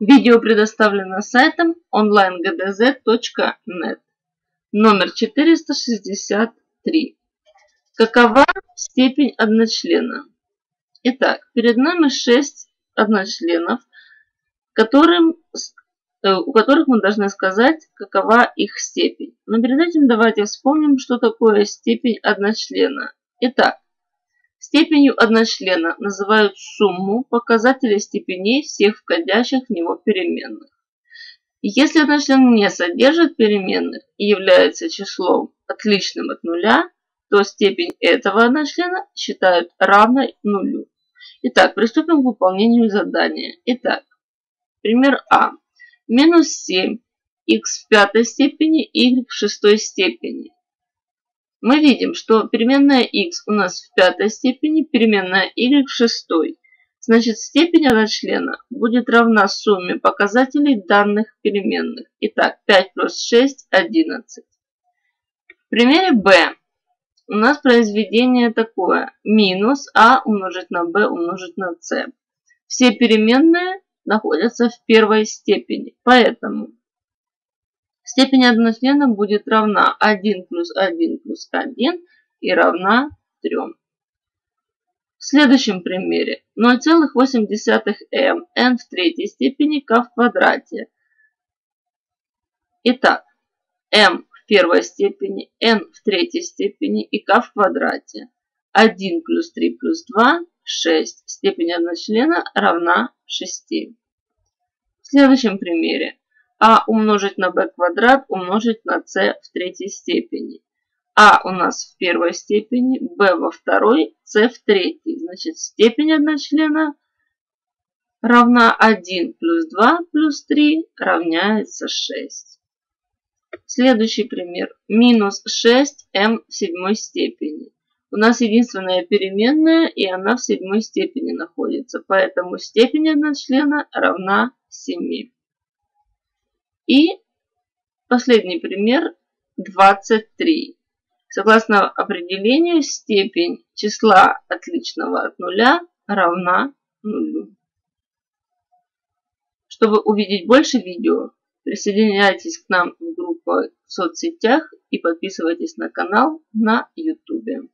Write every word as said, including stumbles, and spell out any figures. Видео предоставлено сайтом онлайн гдз точка нет, номер четыреста шестьдесят три. Какова степень одночлена? Итак, перед нами шесть одночленов, которым, у которых мы должны сказать, какова их степень. Но перед этим давайте вспомним, что такое степень одночлена. Итак, степенью одночлена называют сумму показателей степеней всех входящих в него переменных. Если одночлен не содержит переменных и является числом отличным от нуля, то степень этого одночлена считают равной нулю. Итак, приступим к выполнению задания. Итак, пример А. Минус семь, х в пятой степени, y в шестой степени. Мы видим, что переменная x у нас в пятой степени, переменная y в шестой. Значит, степень одночлена будет равна сумме показателей данных переменных. Итак, пять плюс шесть – одиннадцать. В примере b у нас произведение такое. Минус а умножить на b умножить на c. Все переменные находятся в первой степени, поэтому степень одночлена будет равна один плюс один плюс один и равна трем. В следующем примере ноль целых восемь десятых эм, n в третьей степени, k в квадрате. Итак, m в первой степени, n в третьей степени и k в квадрате. один плюс три плюс два, шесть. Степень одночлена равна шести. В следующем примере а умножить на b квадрат умножить на c в третьей степени. А у нас в первой степени, b во второй, c в третьей. Значит, степень одночлена равна один плюс два плюс три равняется шесть. Следующий пример. Минус шесть эм в седьмой степени. У нас единственная переменная, и она в седьмой степени находится. Поэтому степень одночлена равна семи. И последний пример двадцать три. Согласно определению, степень числа отличного от нуля равна нулю. Чтобы увидеть больше видео, присоединяйтесь к нам в группу в соцсетях и подписывайтесь на канал на YouTube.